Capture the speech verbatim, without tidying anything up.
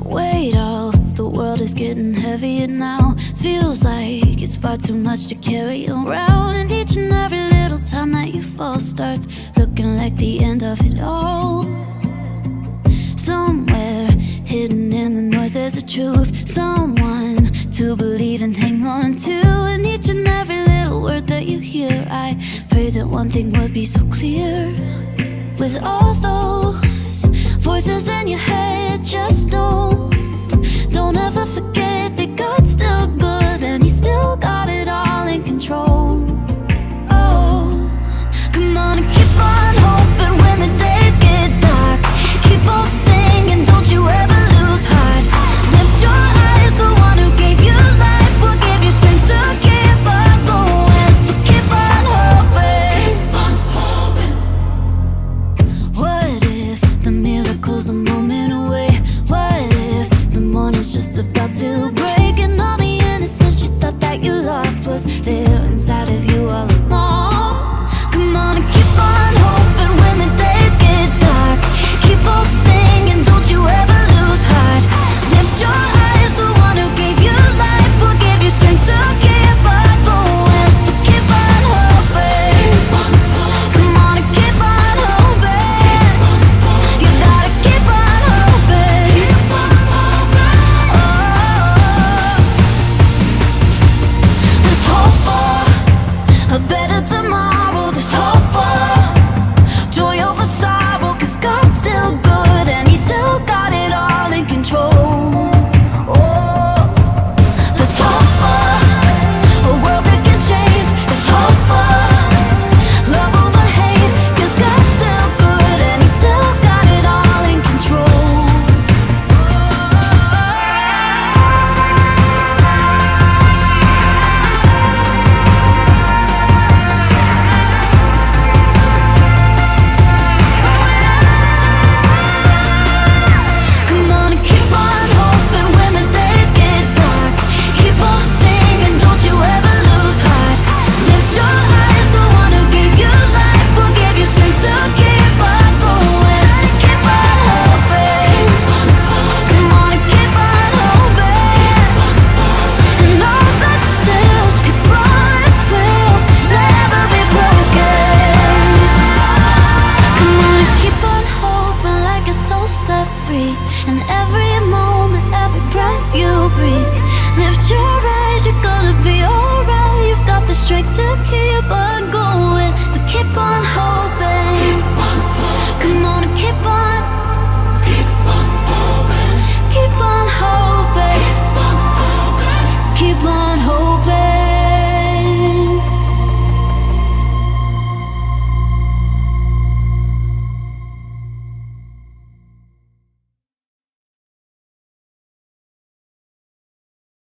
the weight of the world is getting heavier now. Feels like it's far too much to carry around. And each and every little time that you fall starts looking like the end of it all. Somewhere hidden in the noise there's a truth, someone to believe and hang on to. And each and every little word that you hear, I pray that one thing would be so clear. With all those voices in your head, just don't, don't ever forget that God's still good and He's still got it all in control. Oh, come on and keep on hoping when the days get dark. Keep on singing, don't you ever lose heart. Lift your eyes, the one who gave you life will give you strength to keep on going. So keep on hoping, keep on hoping. What if the miracle's a moment away? What if the morning's just about to break, and all the innocence you thought that you lost was there